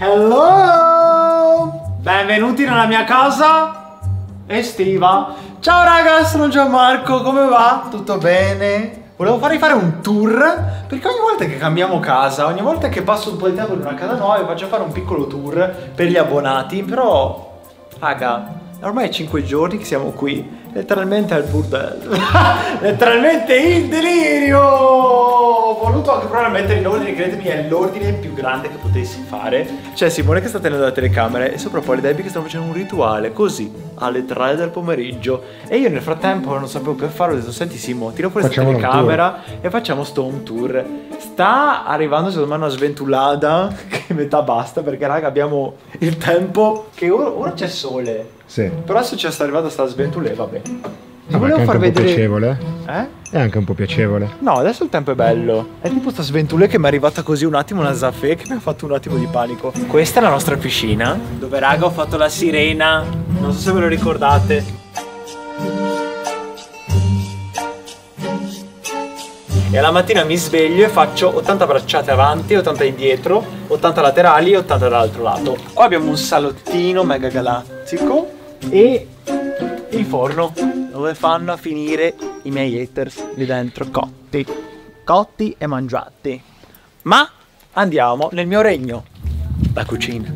Hello! Benvenuti nella mia casa estiva. Ciao raga, sono Gianmarco, come va? Tutto bene? Volevo farvi fare un tour, perché ogni volta che cambiamo casa, ogni volta che passo un po' di tempo in una casa nuova, faccio fare un piccolo tour per gli abbonati. Però, raga, ormai è 5 giorni che siamo qui, letteralmente al bordello. Letteralmente il delirio! Ho voluto anche probabilmente in ordine, credetemi, è l'ordine più grande che potessi fare. C'è Simone che sta tenendo la telecamera e sopra poi le Debbie che stanno facendo un rituale, così, alle 3 del pomeriggio. E io nel frattempo non sapevo che farlo, ho detto, senti Simo, tiro fuori la telecamera e facciamo sto un tour. Sta arrivando secondo me una sventolata che metà basta, perché raga abbiamo il tempo che ora c'è sole. Sì. Però se ci sta arrivata sta sventolata, vabbè. No, volevo far vedere. È anche un po' piacevole. È anche un po' piacevole. No, adesso il tempo è bello. È tipo sta sventolata che mi è arrivata così un attimo, una zaffè che mi ha fatto un attimo di panico. Questa è la nostra piscina, dove raga ho fatto la sirena. Non so se ve lo ricordate. E alla mattina mi sveglio e faccio 80 bracciate avanti, 80 indietro, 80 laterali e 80 dall'altro lato. Poi abbiamo un salottino mega galattico e il forno dove fanno a finire i miei haters lì dentro, cotti e mangiati. Ma andiamo nel mio regno, la cucina.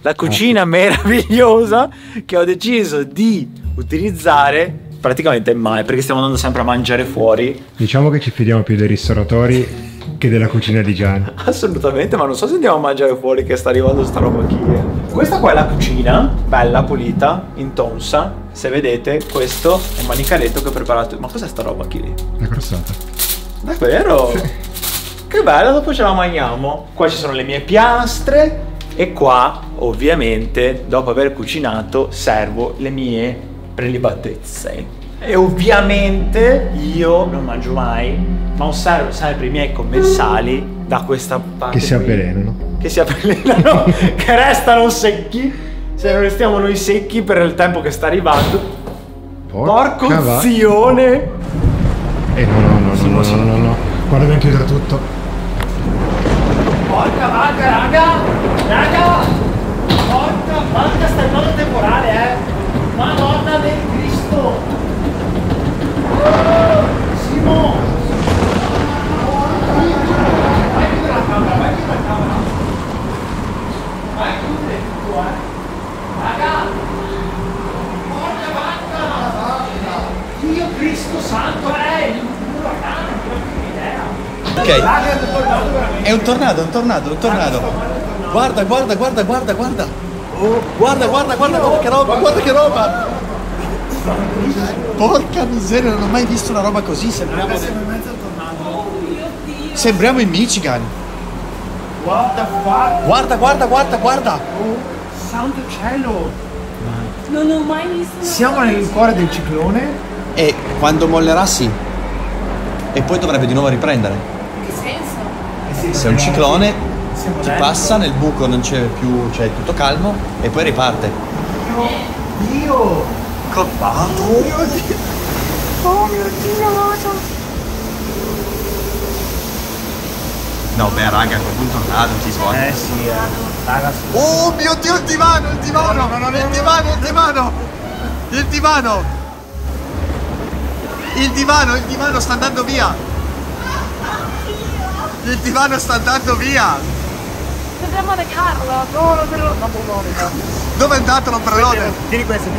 La cucina meravigliosa che ho deciso di utilizzare praticamente mai, perché stiamo andando sempre a mangiare fuori. Diciamo che ci fidiamo più dei ristoratori che della cucina di Gianna. Assolutamente, ma non so se andiamo a mangiare fuori, che sta arrivando sta roba qui. Questa qua è la cucina, bella, pulita, intonsa. Se vedete, questo è un manicaletto che ho preparato. Ma cos'è sta roba qui? La crostata. Davvero? Sì. Che bella, dopo ce la mangiamo. Qua ci sono le mie piastre e qua, ovviamente, dopo aver cucinato, servo le mie prelibatezze. E ovviamente io non mangio mai, ma osservo sempre i miei commensali da questa parte che si avvelenano, che restano secchi, se non restiamo noi secchi per il tempo che sta arrivando. Porco zione! No, guarda, abbiamo chiuso tutto. Porca vacca, raga! Porca vacca, sta in modo temporale, Madonna del Cristo! Simo! Vai chiudere la camera, Vai chiudere tutto, Raga! Porca vacca! Dio Cristo santo, il uragano, non ho idea! Ok, è un tornado! Guarda! Oh, guarda che roba, Porca miseria, non ho mai visto una roba così, sembriamo in Michigan. Guarda! Oh, santo cielo! Non ho mai visto. Siamo nel cuore del ciclone e quando mollerà sì. E poi dovrebbe di nuovo riprendere. Che senso? Se è un ciclone ti passa nel buco, non c'è più, cioè tutto calmo e poi riparte. Dio! Coppato! Oh mio Dio! No beh raga, con un tornado ti svolge. Sì. Oh mio Dio, il divano! Il divano sta andando via! Dobbiamo recarlo! No, non te lo... Dove è andato l'ombrellone? Tieni questo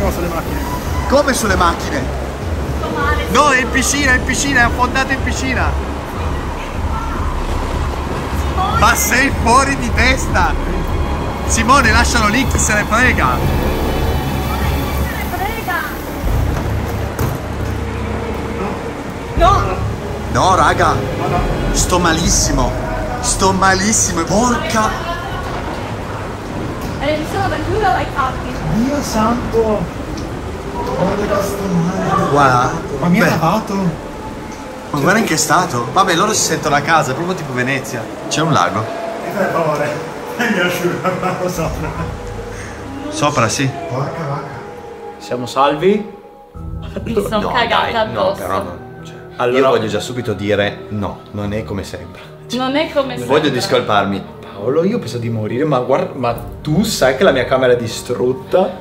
non sulle macchine. Come sulle macchine? Male, no, è in piscina, è affondato in piscina. Simone. Ma sei fuori di testa! Simone, lascialo lì, chi se ne frega! No, raga! Sto malissimo! Porca! Dio santo! Guarda! Ma mi ha lavato! Ma guarda in che stato! Vabbè, loro si sentono a casa, è proprio tipo Venezia. C'è un lago. Per favore, mi asciuga la mano sopra. Sopra, sì. Porca vacca. Siamo salvi? Mi sono cagata addosso. No, però non... Cioè, allora... Io voglio già subito dire no, non è come sembra. Voglio discolparmi. Paolo, io penso di morire, ma guarda, ma tu sai che la mia camera è distrutta?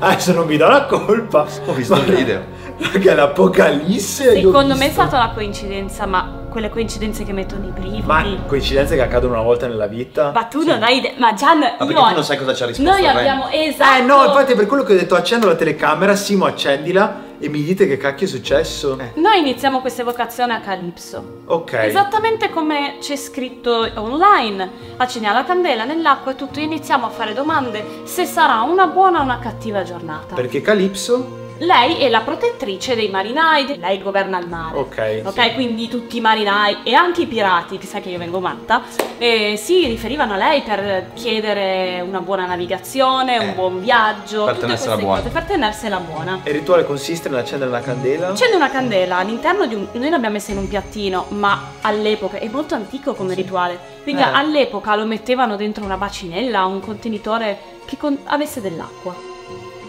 Adesso non mi do la colpa. Ho visto il video. Perché l'apocalisse. Secondo me è stata una coincidenza, ma quelle coincidenze che mettono i brividi. Ma coincidenze che accadono una volta nella vita. Ma tu non hai idea. Ma Gian, ma perché tu non sai cosa ci ha risposto. Noi abbiamo, esatto. No, infatti è per quello che ho detto accendo la telecamera, Simo accendila e mi dite che cacchio è successo. Noi iniziamo questa evocazione a Calypso. Ok. Esattamente come c'è scritto online. Accendiamo la candela nell'acqua e tutto, iniziamo a fare domande se sarà una buona o una cattiva giornata. Perché Calypso? Lei è la protettrice dei marinai, lei governa il mare. Ok. Ok, sì. Quindi tutti i marinai e anche i pirati, chissà che io vengo matta, si riferivano a lei per chiedere una buona navigazione, un buon viaggio, per tenersela buona. Per tenersela buona. E il rituale consiste nell'accendere una candela? Accende una candela all'interno di un. Noi l'abbiamo messa in un piattino, ma all'epoca è molto antico come rituale. Quindi all'epoca lo mettevano dentro una bacinella, un contenitore che avesse dell'acqua.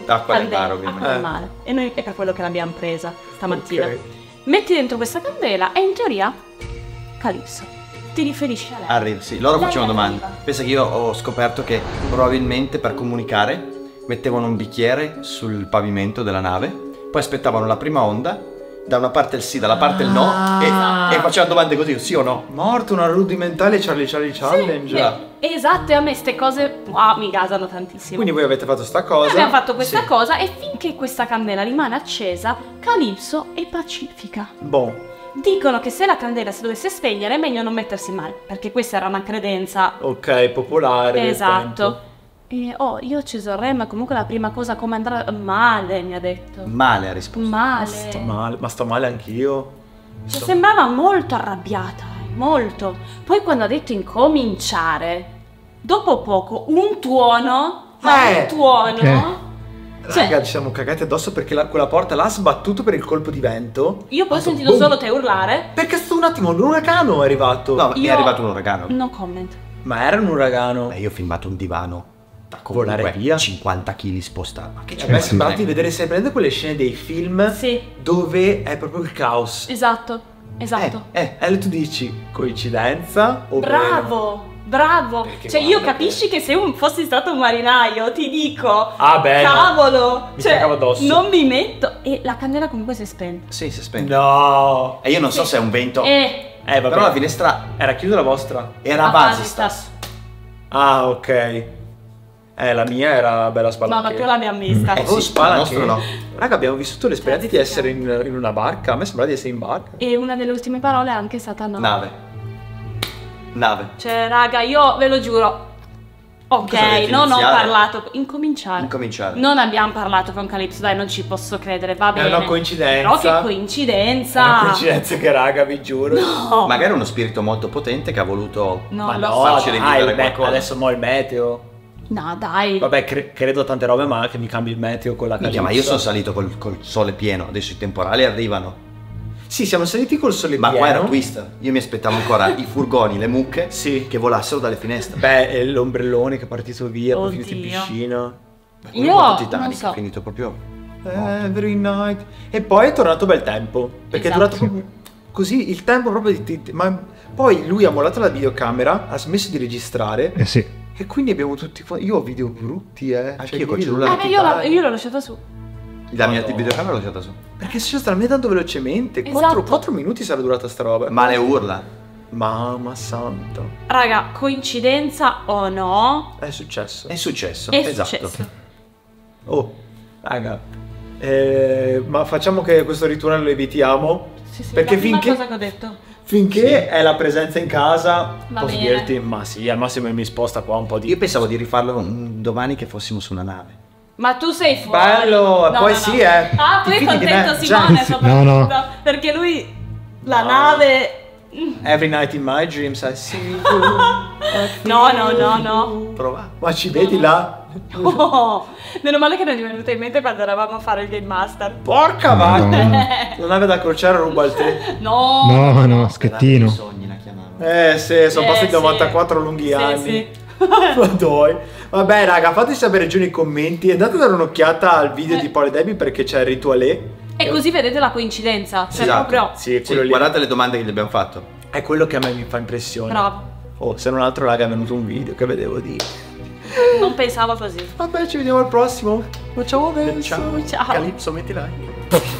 D'acqua del mare, ovviamente. Acqua del mare. E noi è per quello che l'abbiamo presa stamattina. Okay. Metti dentro questa candela e in teoria Calypso. Ti riferisci a lei? Arriva, sì. Loro facevano domande. Pensa che io ho scoperto che probabilmente per comunicare mettevano un bicchiere sul pavimento della nave, poi aspettavano la prima onda, da una parte il sì, dalla parte il no, e facevano domande così, sì o no. Morto, una rudimentale Charlie Charlie Challenge. Sì, esatto, e a me queste cose mi gasano tantissimo. Quindi voi avete fatto sta cosa. Noi abbiamo fatto questa cosa e finché questa candela rimane accesa, Calypso è pacifica. Boh. Dicono che se la candela si dovesse spegnere è meglio non mettersi male, perché questa era una credenza. Ok, popolare. Esatto. Oh, io ho acceso il re, ma comunque la prima cosa come andrà male, mi ha detto. Male ha risposto. Male. Sto male, ma sto male anch'io. Ci sembrava molto arrabbiata, molto. Poi quando ha detto incominciare, dopo poco un tuono, un tuono. Okay. Cioè, raga, ci siamo cagati addosso perché quella porta l'ha sbattuto per il colpo di vento. Io poi ho sentito solo te urlare. Perché sto un attimo, l'uragano è arrivato. No, è arrivato un uragano. No comment. Ma era un uragano. Beh, io ho filmato un divano volare via 50 kg spostati. Ma che c'è? Sembrava di vedere sempre quelle scene dei film dove è proprio il caos. Esatto, esatto. E tu dici coincidenza o bravo! Bravo! Perché cioè io capisci che se fossi stato un marinaio ti dico cavolo! Mi cagavo addosso. Non mi metto e la candela comunque si è spenta. Sì, si è spenta. No! E io non so se è un vento. Vabbè. Però la finestra era chiusa, la vostra? Era basistas. Ah, ok. La mia era bella spalla. No, ma tu la mia mista. Oh, sì, spalla. Il nostro no. Raga, abbiamo vissuto l'esperienza di essere in una barca. A me sembrava di essere in barca. E una delle ultime parole è anche stata nave. Nave. Cioè, raga, io ve lo giuro. Ok, non ho parlato. Incominciare. Non abbiamo parlato con Calypso, dai, non ci posso credere, va bene. È una coincidenza. Però che coincidenza. È una coincidenza che, raga, vi giuro. No. Magari uno spirito molto potente che ha voluto farci rivivere qualcosa. Adesso mo' il meteo. No, dai. Vabbè, credo a tante robe, ma che mi cambi il meteo con la Calypso. Ma io sono salito col sole pieno, adesso i temporali arrivano. Sì, siamo saliti col sole pieno. Ma qua era un twist. Io mi aspettavo ancora i furgoni, le mucche che volassero dalle finestre. Beh, l'ombrellone che è partito via, poi finito in piscina. Io Titanic, è finito proprio. Every night. E poi è tornato bel tempo. Perché è durato proprio così il tempo proprio di ma poi lui ha mollato la videocamera, ha smesso di registrare. Sì. E quindi abbiamo tutti. Io ho video brutti, Anche io con il cellulare. Io l'ho lasciata su. La mia videocamera l'ho lasciata su. Perché è successa la mia tanto velocemente. 4 minuti sarà durata sta roba. Ma le urla. Mamma santa. Raga, coincidenza o no? È successo. È successo. Esatto. Oh, raga. Ma facciamo che questo ritorno lo evitiamo. Sì, perché finché. Ma cosa che ho detto? Finché è la presenza in casa, posso dirti, ma sì, al massimo mi sposta qua un po' di. Io pensavo di rifarlo domani che fossimo su una nave. Ma tu sei fuori. Bello, no, poi sì, Ah, poi è contento Simone soprattutto. No. Perché lui, la nave. Every night in my dreams I see you. No. Prova. Ma ci vedi là? Oh, meno male che non è venuta in mente quando eravamo a fare il Game Master. Porca vacca! La nave da crociera ruba il tè. No, Schettino. Sogni la chiamavano. Sì, sono passati 94 lunghi anni. Sì. Vabbè, raga, fateci sapere giù nei commenti e andate a dare un'occhiata al video di Paolo e Debbie perché c'è il ritualé. E così vedete la coincidenza. Cioè, esatto. Proprio. Sì, guardate le domande che gli abbiamo fatto. È quello che a me mi fa impressione. Bravo. Oh, se non altro raga è venuto un video, che vedevo di... Non pensavo così. Vabbè, ci vediamo al prossimo. Ciao, ciao. Calypso, metti like.